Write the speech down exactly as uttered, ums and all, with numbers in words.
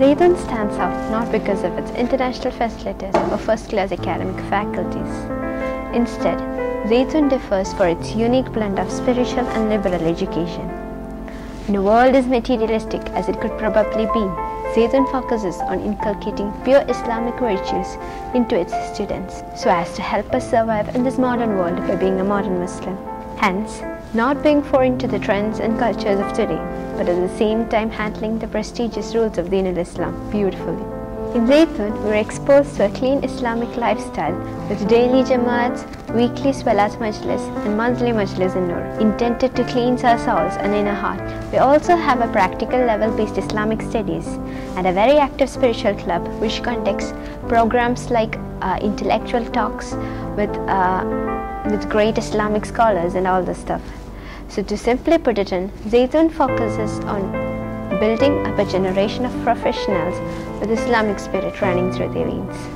Zaitoon stands out not because of its international facilities or first-class academic faculties. Instead, Zaitoon differs for its unique blend of spiritual and liberal education. In a world as materialistic as it could probably be, Zaitoon focuses on inculcating pure Islamic virtues into its students so as to help us survive in this modern world by being a modern Muslim. Hence, not being foreign to the trends and cultures of today, but at the same time handling the prestigious rules of Deen al Islam beautifully. In Zaitoon, we were exposed to a clean Islamic lifestyle with daily Jama'ats, weekly swalat majlis and monthly Majlis un-Noor, intended to cleanse our souls and inner heart. We also have a practical level-based Islamic studies and a very active spiritual club which conducts programs like uh, intellectual talks with uh, with great Islamic scholars and all this stuff. So to simply put it in, Zaitoon focuses on building up a generation of professionals with Islamic spirit running through their veins.